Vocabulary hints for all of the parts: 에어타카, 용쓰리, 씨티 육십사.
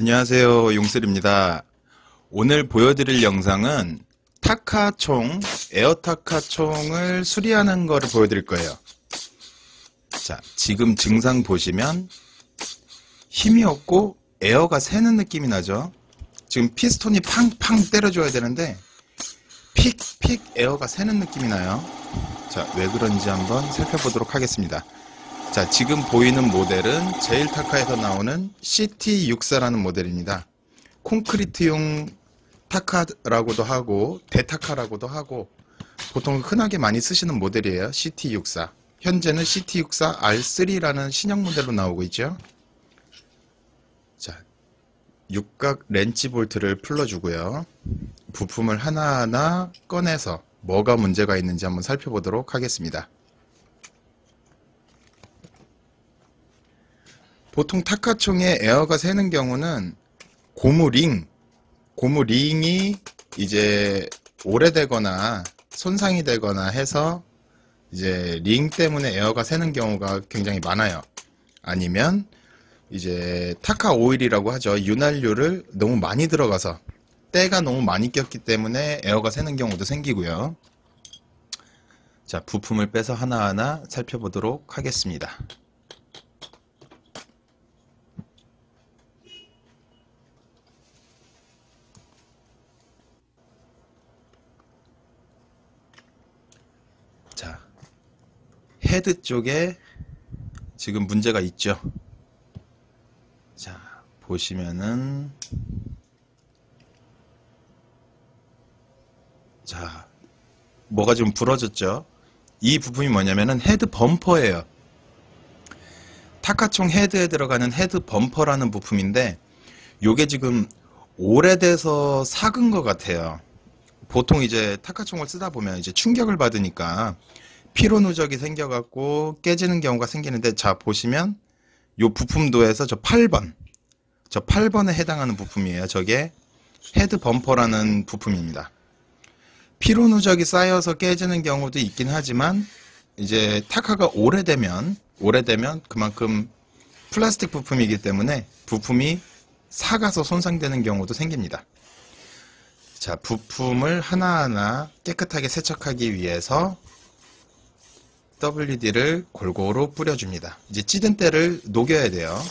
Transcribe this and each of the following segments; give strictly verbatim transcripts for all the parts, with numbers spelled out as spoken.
안녕하세요, 용쓰리입니다. 오늘 보여드릴 영상은 타카 총, 에어타카 총을 수리하는 거를 보여드릴 거예요. 자, 지금 증상 보시면 힘이 없고 에어가 새는 느낌이 나죠. 지금 피스톤이 팡팡 때려줘야 되는데 픽픽 에어가 새는 느낌이 나요. 자, 왜 그런지 한번 살펴보도록 하겠습니다. 자, 지금 보이는 모델은 제일타카에서 나오는 씨티 육십사라는 모델입니다. 콘크리트용 타카라고도 하고 대타카라고도 하고 보통 흔하게 많이 쓰시는 모델이에요. 씨티 육십사. 현재는 씨티 육십사 알쓰리라는 신형 모델로 나오고 있죠. 자, 육각 렌치 볼트를 풀러주고요. 부품을 하나하나 꺼내서 뭐가 문제가 있는지 한번 살펴보도록 하겠습니다. 보통 타카총에 에어가 새는 경우는 고무링, 고무링이 이제 오래되거나 손상이 되거나 해서 이제 링 때문에 에어가 새는 경우가 굉장히 많아요. 아니면 이제 타카 오일이라고 하죠. 윤활유를 너무 많이 들어가서 때가 너무 많이 꼈기 때문에 에어가 새는 경우도 생기고요. 자, 부품을 빼서 하나하나 살펴보도록 하겠습니다. 헤드 쪽에 지금 문제가 있죠. 자, 보시면은 자, 뭐가 좀 부러졌죠. 이 부품이 뭐냐면은 헤드 범퍼예요. 타카총 헤드에 들어가는 헤드 범퍼라는 부품인데 요게 지금 오래돼서 삭은 것 같아요. 보통 이제 타카총을 쓰다 보면 이제 충격을 받으니까 피로 누적이 생겨갖고 깨지는 경우가 생기는데, 자, 보시면 요 부품도에서 저 팔 번, 저 팔 번에 해당하는 부품이에요. 저게 헤드 범퍼라는 부품입니다. 피로 누적이 쌓여서 깨지는 경우도 있긴 하지만 이제 타카가 오래되면 오래되면 그만큼 플라스틱 부품이기 때문에 부품이 삭아서 손상되는 경우도 생깁니다. 자, 부품을 하나하나 깨끗하게 세척하기 위해서 더블유디를 골고루 뿌려줍니다. 이제 찌든 때를 녹여야 돼요.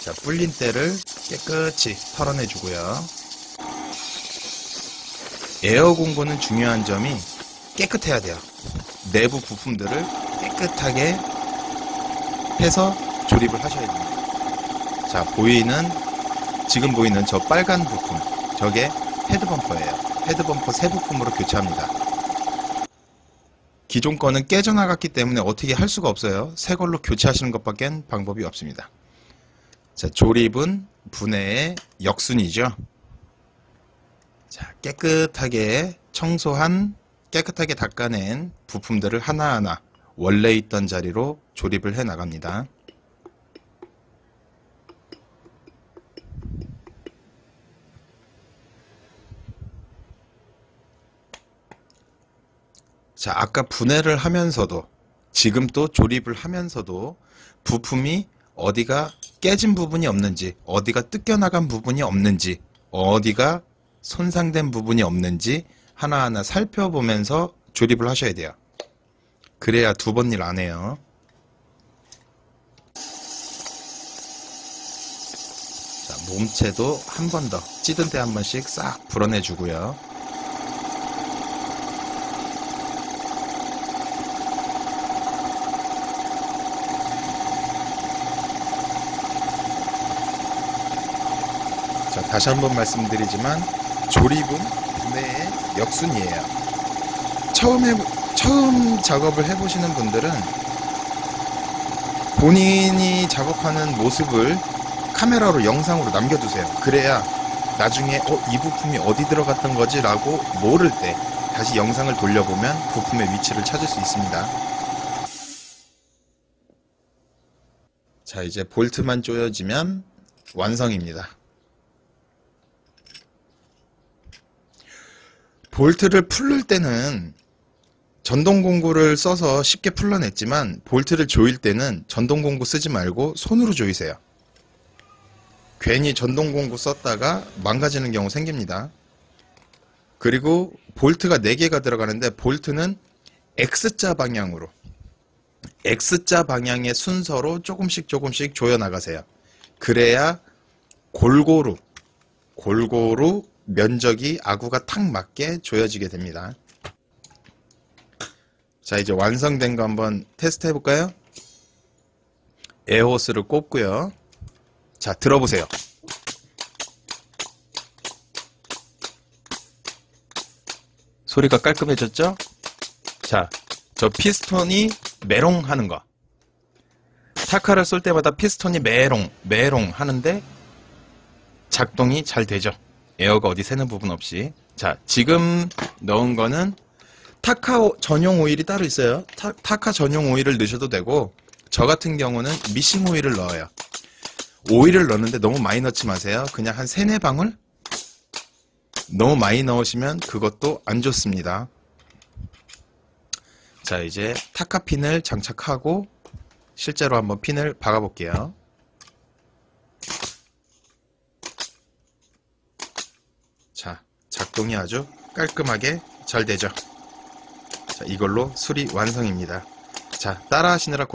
자, 불린 때를 깨끗이 털어내주고요. 에어 공구는 중요한 점이 깨끗해야 돼요. 내부 부품들을 깨끗하게 해서 조립을 하셔야 됩니다. 자, 보이는 지금 보이는 저 빨간 부품, 저게 헤드범퍼예요. 헤드범퍼 새 부품으로 교체합니다. 기존 거는 깨져나갔기 때문에 어떻게 할 수가 없어요. 새 걸로 교체하시는 것밖엔 방법이 없습니다. 자, 조립은 분해의 역순이죠. 자, 깨끗하게 청소한, 깨끗하게 닦아낸 부품들을 하나하나 원래 있던 자리로 조립을 해 나갑니다. 자, 아까 분해를 하면서도 지금 또 조립을 하면서도 부품이 어디가 깨진 부분이 없는지, 어디가 뜯겨나간 부분이 없는지, 어디가 손상된 부분이 없는지 하나하나 살펴보면서 조립을 하셔야 돼요. 그래야 두 번 일 안 해요. 자, 몸체도 한 번 더 찌든 데 한 번씩 싹 불어내주고요. 다시 한번 말씀드리지만 조립은 분해의 역순이에요. 처음에 처음 작업을 해보시는 분들은 본인이 작업하는 모습을 카메라로 영상으로 남겨두세요. 그래야 나중에 어, 이 부품이 어디 들어갔던 거지? 라고 모를 때 다시 영상을 돌려보면 부품의 위치를 찾을 수 있습니다. 자, 이제 볼트만 조여지면 완성입니다. 볼트를 풀릴 때는 전동공구를 써서 쉽게 풀러냈지만 볼트를 조일 때는 전동공구 쓰지 말고 손으로 조이세요. 괜히 전동공구 썼다가 망가지는 경우 생깁니다. 그리고 볼트가 네 개가 들어가는데 볼트는 X자 방향으로 X자 방향의 순서로 조금씩 조금씩 조여나가세요. 그래야 골고루 골고루 면적이 아구가 탁 맞게 조여지게 됩니다. 자, 이제 완성된 거 한번 테스트 해볼까요? 에어호스를 꼽고요. 자, 들어보세요. 소리가 깔끔해졌죠? 자, 저 피스톤이 메롱 하는 거. 타카를 쏠 때마다 피스톤이 메롱, 메롱 하는데 작동이 잘 되죠. 에어가 어디 새는 부분 없이. 자, 지금 넣은 거는 타카 전용 오일이 따로 있어요. 타, 타카 전용 오일을 넣으셔도 되고, 저 같은 경우는 미싱 오일을 넣어요. 오일을 넣는데 너무 많이 넣지 마세요. 그냥 한 세네 방울? 너무 많이 넣으시면 그것도 안 좋습니다. 자, 이제 타카 핀을 장착하고 실제로 한번 핀을 박아 볼게요. 자, 작동이 아주 깔끔하게 잘 되죠. 자, 이걸로 수리 완성입니다. 자, 따라 하시느라